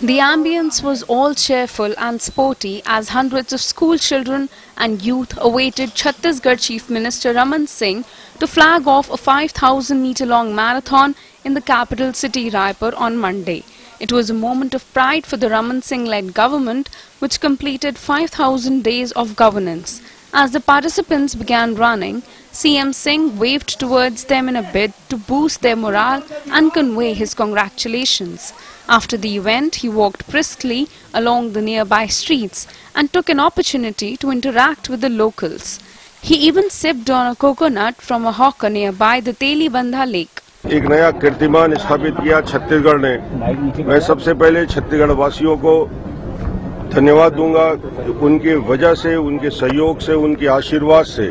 The ambience was all cheerful and sporty as hundreds of school children and youth awaited Chhattisgarh Chief Minister Raman Singh to flag off a 5,000-meter long marathon in the capital city Raipur on Monday. It was a moment of pride for the Raman Singh-led government, which completed 5,000 days of governance. As the participants began running, CM Singh waved towards them in a bid to boost their morale and convey his congratulations. After the event, he walked briskly along the nearby streets and took an opportunity to interact with the locals. He even sipped on a coconut from a hawker nearby the Telibandha Lake. एक नया कीर्तिमान स्थापित किया छत्तीसगढ़ ने। मैं सबसे पहले छत्तीसगढ़ वासियों को धन्यवाद दूंगा, उनके वजह से, उनके सहयोग से, उनके आशीर्वाद से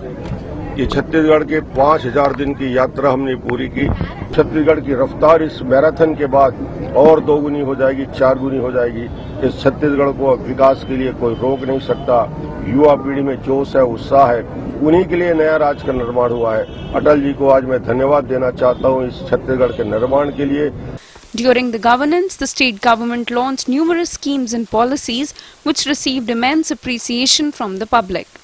ये छत्तीसगढ़ के 5000 दिन की यात्रा हमने पूरी की। छत्तीसगढ़ की रफ्तार इस मैराथन के बाद और दोगुनी हो जाएगी, चार गुनी हो जाएगी। इस छत्तीसगढ़ को विकास के लिए कोई रोक नहीं सकता। युवा पीढ़ी में जोश है, उत्साह है, उन्हीं के लिए नया राज का निर्माण हुआ है। अटल जी को आज मैं धन्यवाद देना चाहता हूं इस छत्तीसगढ़ के निर्माण के लिए। During the governance, the state government launched numerous schemes and policies which received immense appreciation from the public.